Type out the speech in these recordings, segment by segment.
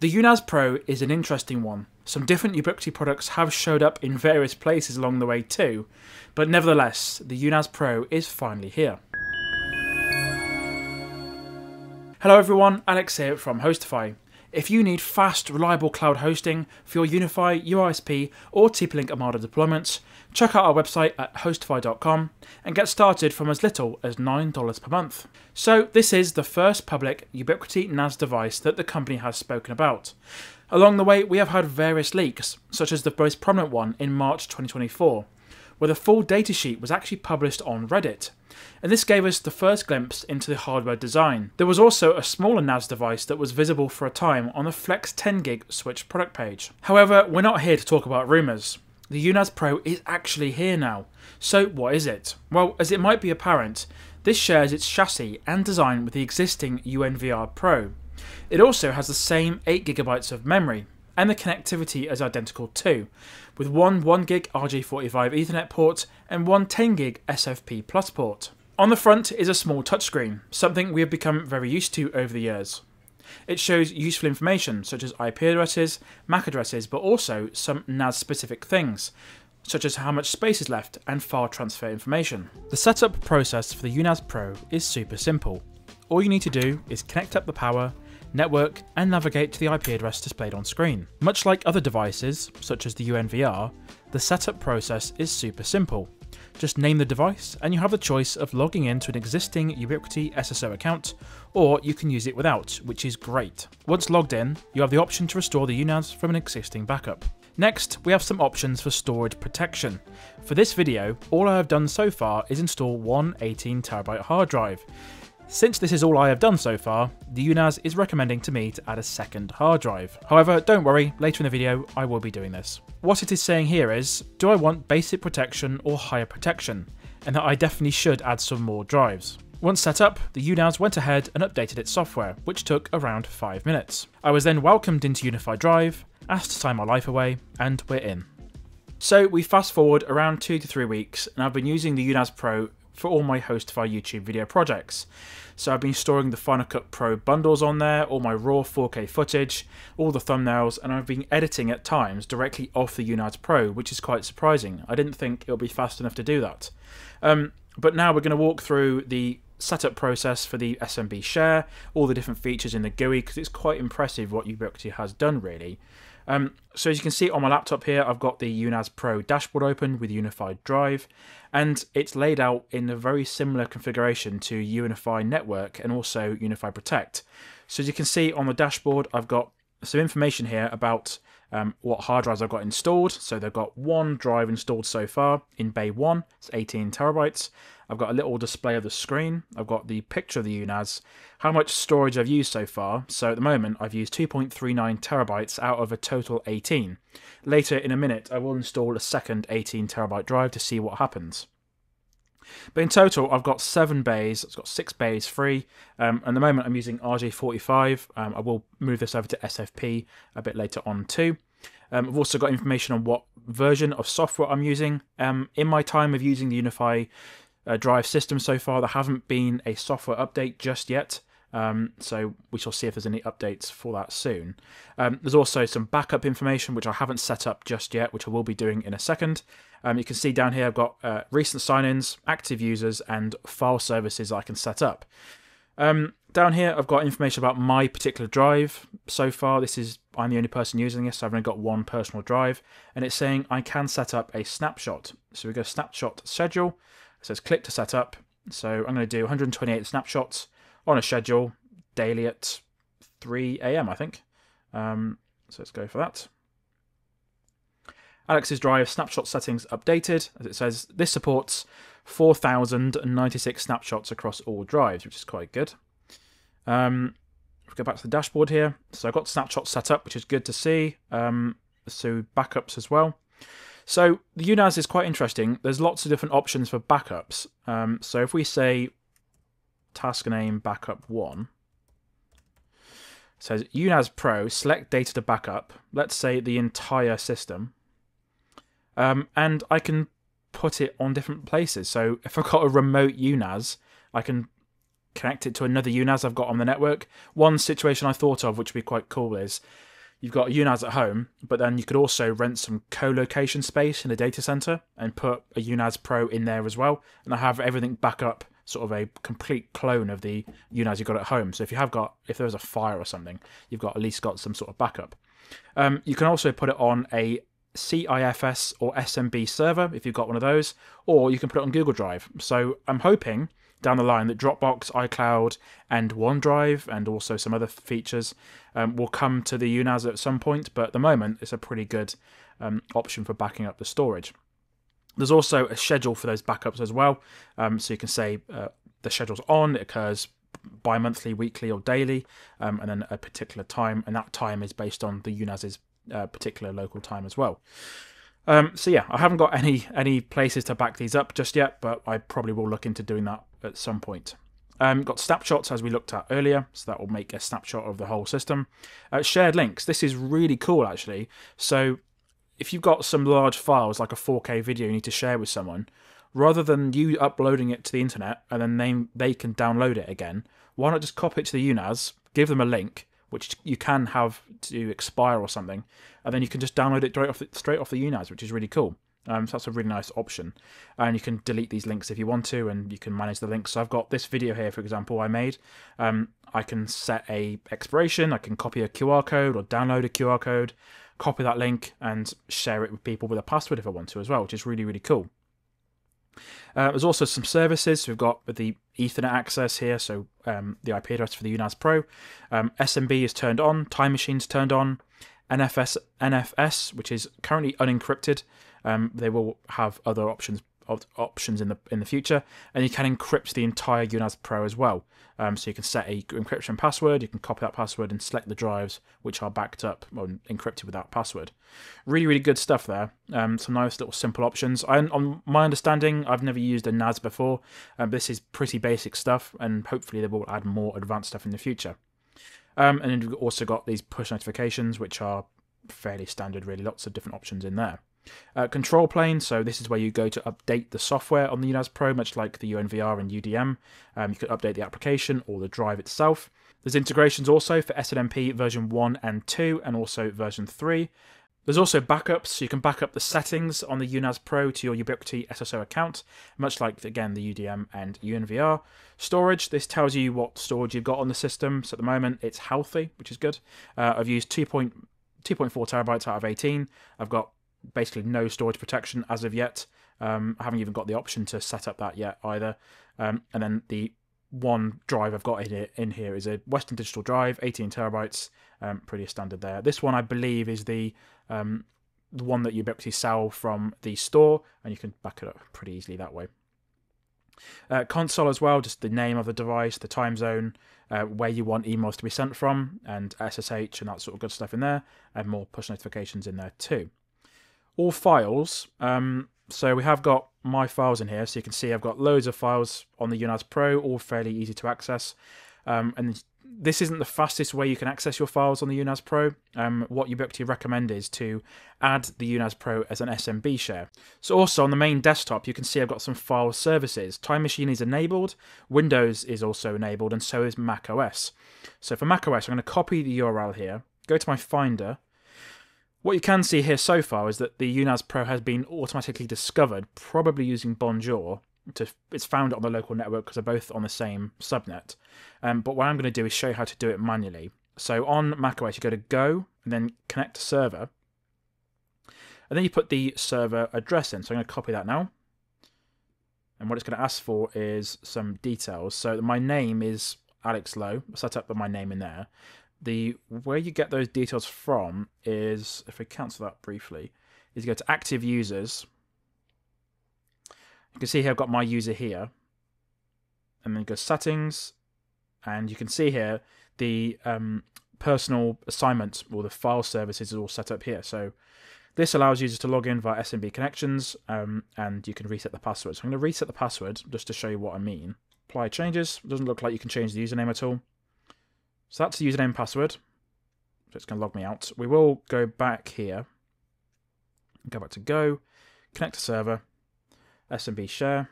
The UNAS Pro is an interesting one. Some different Ubiquiti products have showed up in various places along the way too, but nevertheless, the UNAS Pro is finally here. Hello everyone, Alex here from HostiFi. If you need fast, reliable cloud hosting for your UniFi, UISP or TP-Link Omada deployments, check out our website at hostify.com and get started from as little as $9 per month. So this is the first public Ubiquiti NAS device that the company has spoken about. Along the way, we have had various leaks, such as the most prominent one in March 2024, where the full datasheet was actually published on Reddit, and this gave us the first glimpse into the hardware design. There was also a smaller NAS device that was visible for a time on the Flex 10GB switch product page. However, we're not here to talk about rumours. The UNAS Pro is actually here now. So what is it? Well, as it might be apparent, this shares its chassis and design with the existing UNVR Pro. It also has the same 8GB of memory, and the connectivity is identical too, with one 1GB RJ45 Ethernet port and one 10GB SFP Plus port. On the front is a small touchscreen, something we have become very used to over the years. It shows useful information such as IP addresses, MAC addresses, but also some NAS specific things, such as how much space is left and file transfer information. The setup process for the UNAS Pro is super simple. All you need to do is connect up the power, network and navigate to the IP address displayed on screen. Much like other devices, such as the UNVR, the setup process is super simple. Just name the device and you have the choice of logging into an existing Ubiquiti SSO account, or you can use it without, which is great. Once logged in, you have the option to restore the UNAS from an existing backup. Next, we have some options for storage protection. For this video, all I have done so far is install one 18TB hard drive. Since this is all I have done so far, the UNAS is recommending to me to add a second hard drive. However, don't worry, later in the video I will be doing this. What it is saying here is, do I want basic protection or higher protection? And that I definitely should add some more drives. Once set up, the UNAS went ahead and updated its software, which took around 5 minutes. I was then welcomed into Unified Drive, asked to sign my life away, and we're in. So we fast forward around 2 to 3 weeks, and I've been using the UNAS Pro for all my HostiFi YouTube video projects. So I've been storing the Final Cut Pro bundles on there, all my raw 4K footage, all the thumbnails, and I've been editing at times directly off the UNAS Pro, which is quite surprising. I didn't think it would be fast enough to do that. But now we're going to walk through the setup process for the SMB share, all the different features in the GUI, because it's quite impressive what Ubiquiti has done, really. So as you can see on my laptop here, I've got the UNAS Pro dashboard open with Unified Drive, and it's laid out in a very similar configuration to UniFi Network and also UniFi Protect. So as you can see on the dashboard, I've got some information here about what hard drives I've got installed. So they've got one drive installed so far in bay 1, it's 18TB. I've got a little display of the screen. I've got the picture of the UNAS, how much storage I've used so far. So at the moment, I've used 2.39TB out of a total 18. Later in a minute, I will install a second 18TB drive to see what happens. But in total, I've got 7 bays, it's got 6 bays free, and at the moment I'm using RJ45, I will move this over to SFP a bit later on too. I've also got information on what version of software I'm using. In my time of using the UniFi Drive system so far, there haven't been a software update just yet, so we shall see if there's any updates for that soon. There's also some backup information which I haven't set up just yet, which I will be doing in a second. You can see down here I've got recent sign-ins, active users and file services I can set up. Down here I've got information about my particular drive. So far this is, I'm the only person using this, so I've only got one personal drive, and it's saying I can set up a snapshot. So we go snapshot schedule, it says click to set up, so I'm going to do 128 snapshots on a schedule daily at 3 AM I think, so let's go for that. Alex's drive snapshot settings updated, as it says this supports 4,096 snapshots across all drives, which is quite good. If we go back to the dashboard here, so I've got snapshots set up, which is good to see, so backups as well. So the UNAS is quite interesting, there's lots of different options for backups, so if we say task name backup 1, it says UNAS Pro, select data to backup, let's say the entire system, and I can put it on different places. So if I've got a remote UNAS, I can connect it to another UNAS I've got on the network. One situation I thought of which would be quite cool is you've got UNAS at home, but then you could also rent some co-location space in a data center and put a UNAS Pro in there as well. And I have everything back up, sort of a complete clone of the UNAS you've got at home. So if you have got, if there was a fire or something, you've got at least got some sort of backup. You can also put it on a CIFS or SMB server if you've got one of those, or you can put it on Google Drive. So I'm hoping down the line that Dropbox, iCloud, and OneDrive, and also some other features, will come to the UNAS at some point, but at the moment it's a pretty good option for backing up the storage. There's also a schedule for those backups as well, so you can say the schedule's on, it occurs bi-monthly, weekly, or daily, and then a particular time, and that time is based on the UNAS's particular local time as well. So yeah, I haven't got any places to back these up just yet, but I probably will look into doing that at some point. Got snapshots as we looked at earlier, so that will make a snapshot of the whole system. Shared links, this is really cool actually. So if you've got some large files like a 4K video you need to share with someone, rather than you uploading it to the internet and then they can download it again, why not just copy it to the UNAS, give them a link, which you can have to expire or something, and then you can just download it straight off the UNAS, which is really cool. So that's a really nice option. And you can delete these links if you want to, and you can manage the links. So I've got this video here, for example, I made. I can set a expiration, I can copy a QR code or download a QR code, copy that link, and share it with people with a password if I want to as well, which is really, really cool. There's also some services. We've got the Ethernet access here, so the IP address for the UNAS Pro. SMB is turned on, Time Machine's turned on, NFS, which is currently unencrypted. They will have other options in the future, and you can encrypt the entire UNAS Pro as well. So you can set a encryption password, you can copy that password and select the drives which are backed up or encrypted with that password. Really, really good stuff there. Some nice little simple options. On my understanding, I've never used a NAS before. This is pretty basic stuff, and hopefully they will add more advanced stuff in the future. And then we've also got these push notifications, which are fairly standard really, lots of different options in there. Control plane, so this is where you go to update the software on the UNAS Pro, much like the UNVR and UDM. You could update the application or the drive itself. There's integrations also for SNMP version 1 and 2, and also version 3. There's also backups, so you can back up the settings on the UNAS Pro to your Ubiquiti SSO account, much like, again, the UDM and UNVR. Storage, this tells you what storage you've got on the system, so at the moment it's healthy, which is good. I've used 2.4 terabytes out of 18. I've got basically no storage protection as of yet. I haven't even got the option to set up that yet either. And then the one drive I've got in here is a Western Digital drive, 18 terabytes, pretty standard there. This one I believe is the one that Ubiquiti sell from the store, and you can back it up pretty easily that way. Console as well, just the name of the device, the time zone, where you want emails to be sent from, and SSH and that sort of good stuff in there, and more push notifications in there too. All files, so we have got my files in here, so you can see I've got loads of files on the UNAS Pro, all fairly easy to access. And this isn't the fastest way you can access your files on the UNAS Pro. What Ubiquiti recommend is to add the UNAS Pro as an SMB share. So also on the main desktop, you can see I've got some file services. Time Machine is enabled, Windows is also enabled, and so is Mac OS. So for Mac OS, I'm going to copy the URL here, go to my Finder. What you can see here so far is that the UNAS Pro has been automatically discovered, probably using Bonjour. It's found on the local network because they're both on the same subnet. But what I'm going to do is show you how to do it manually. So on macOS, you go to Go, and then Connect to Server. And then you put the server address in. So I'm going to copy that now. And what it's going to ask for is some details. So my name is Alex Lowe. I'll set up my name in there. Where you get those details from is, if we cancel that briefly, is you go to Active Users. You can see here I've got my user here. And then you go to Settings. And you can see here the personal assignment or the file services is all set up here. So this allows users to log in via SMB connections, and you can reset the password. So I'm going to reset the password just to show you what I mean. Apply changes. It doesn't look like you can change the username at all. So that's the username and password. So it's going to log me out. We will go back here. Go back to Go, connect to server, SMB share,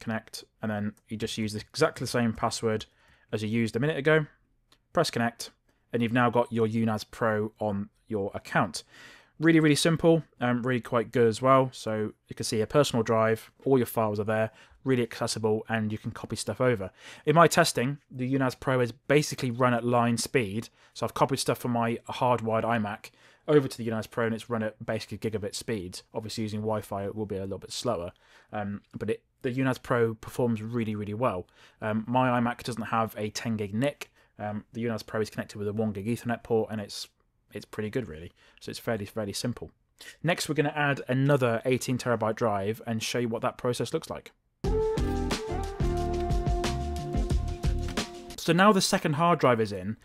connect, and then you just use exactly the same password as you used a minute ago. Press connect, and you've now got your UNAS Pro on your account. Really, really simple, really quite good as well. So you can see a personal drive, all your files are there, really accessible, and you can copy stuff over. In my testing, the UNAS Pro is basically run at line speed. So I've copied stuff from my hardwired iMac over to the UNAS Pro, and it's run at basically gigabit speeds. Obviously using Wi-Fi, it will be a little bit slower, but the UNAS Pro performs really, really well. My iMac doesn't have a 10 gig NIC. The UNAS Pro is connected with a 1 gig Ethernet port, and it's pretty good, really. So it's fairly simple. Next, we're going to add another 18 terabyte drive and show you what that process looks like. So now the second hard drive is in,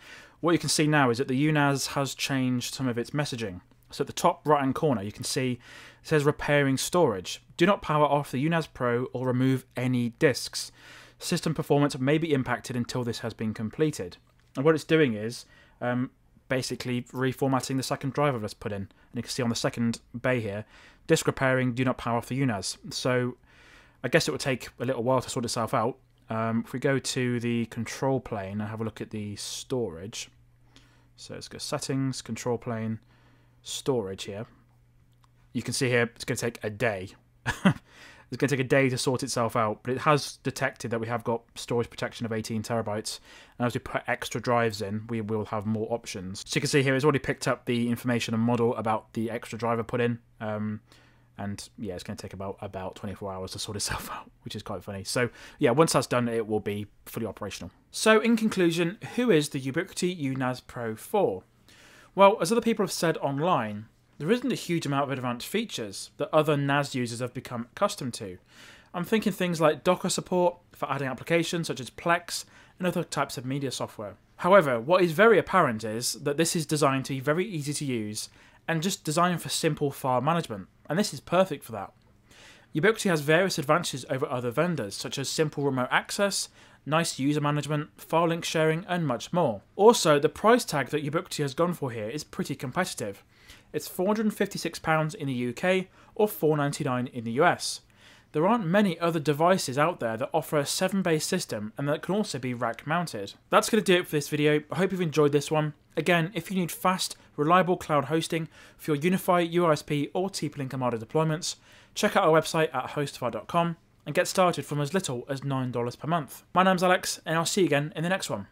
what you can see now is that the UNAS has changed some of its messaging. So at the top right hand corner, you can see it says repairing storage. Do not power off the UNAS Pro or remove any disks. System performance may be impacted until this has been completed. And what it's doing is basically reformatting the second drive I've just put in. And you can see on the second bay here, disk repairing, do not power off the UNAS. So I guess it would take a little while to sort itself out. If we go to the control plane and have a look at the storage, so let's go settings, control plane, storage here. You can see here it's going to take a day. It's going to take a day to sort itself out, but it has detected that we have got storage protection of 18 terabytes. And as we put extra drives in, we will have more options. So you can see here, it's already picked up the information and model about the extra drive I put in. And yeah, it's going to take about 24 hours to sort itself out, which is quite funny. So yeah, once that's done, it will be fully operational. So in conclusion, who is the Ubiquiti UNAS Pro for? Well, as other people have said online, there isn't a huge amount of advanced features that other NAS users have become accustomed to. I'm thinking things like Docker support for adding applications such as Plex and other types of media software. However, what is very apparent is that this is designed to be very easy to use and just designed for simple file management, and this is perfect for that. Ubiquiti has various advantages over other vendors, such as simple remote access, nice user management, file link sharing, and much more. Also, the price tag that Ubiquiti has gone for here is pretty competitive. It's £456 in the UK or $499 in the US. There aren't many other devices out there that offer a 7-bay system and that can also be rack mounted. That's going to do it for this video. I hope you've enjoyed this one. Again, if you need fast, reliable cloud hosting for your UniFi, UISP or TP-Link Omada deployments, check out our website at HostiFi.com and get started from as little as $9 per month. My name's Alex, and I'll see you again in the next one.